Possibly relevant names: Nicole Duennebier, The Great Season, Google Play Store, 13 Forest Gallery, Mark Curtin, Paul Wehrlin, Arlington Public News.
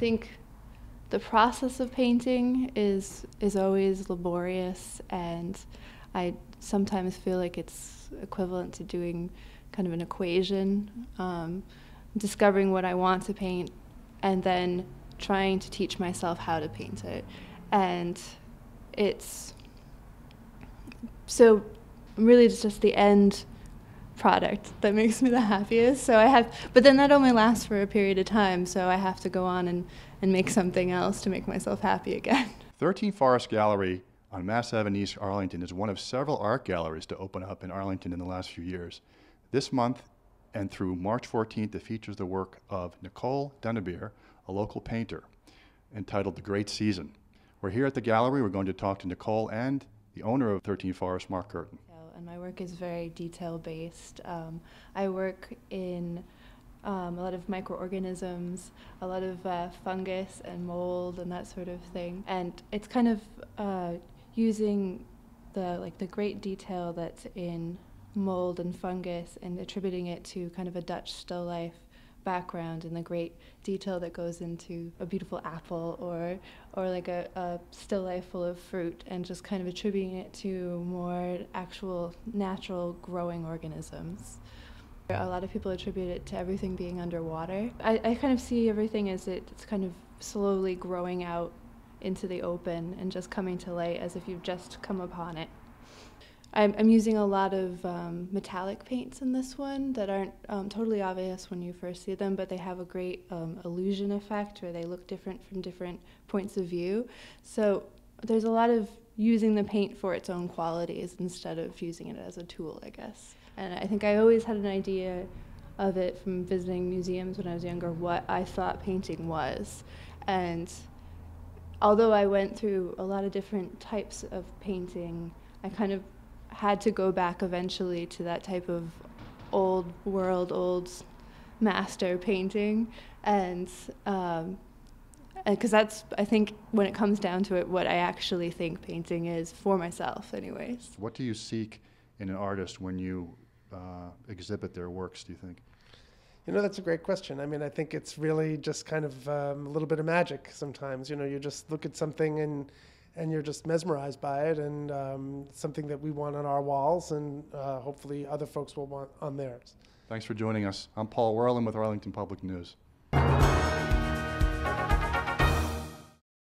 think the process of painting is always laborious, and I sometimes feel like it's equivalent to doing kind of an equation, discovering what I want to paint and then trying to teach myself how to paint it. And it's, so really it's just the end product that makes me the happiest. So I have, but then that only lasts for a period of time, so I have to go on and make something else to make myself happy again. 13 Forest Gallery on Mass Ave in East Arlington is one of several art galleries to open up in Arlington in the last few years. This month and through March 14th, it features the work of Nicole Duennebier, a local painter, entitled The Great Season. We're here at the gallery. We're going to talk to Nicole and the owner of 13 Forest, Mark Curtin. And my work is very detail-based. I work in a lot of microorganisms, a lot of fungus and mold and that sort of thing. And it's kind of using the great detail that's in mold and fungus and attributing it to kind of a Dutch still life background, and the great detail that goes into a beautiful apple or like a still life full of fruit, and just kind of attributing it to more actual natural growing organisms. A lot of people attribute it to everything being underwater. I kind of see everything as it's kind of slowly growing out into the open and just coming to light as if you've just come upon it. I'm using a lot of metallic paints in this one that aren't totally obvious when you first see them, but they have a great illusion effect where they look different from different points of view. So there's a lot of using the paint for its own qualities instead of using it as a tool, I guess. And I think I always had an idea of it from visiting museums when I was younger, what I thought painting was. And although I went through a lot of different types of painting, I kind of had to go back eventually to that type of old world, old master painting, and because that's, I think, when it comes down to it, what I actually think painting is for myself anyways. What do you seek in an artist when you exhibit their works, do you think? You know, that's a great question. I mean, I think it's really just kind of a little bit of magic sometimes. You know, you just look at something and you're just mesmerized by it, and something that we want on our walls, and hopefully other folks will want on theirs. Thanks for joining us. I'm Paul Wehrlin with Arlington Public News.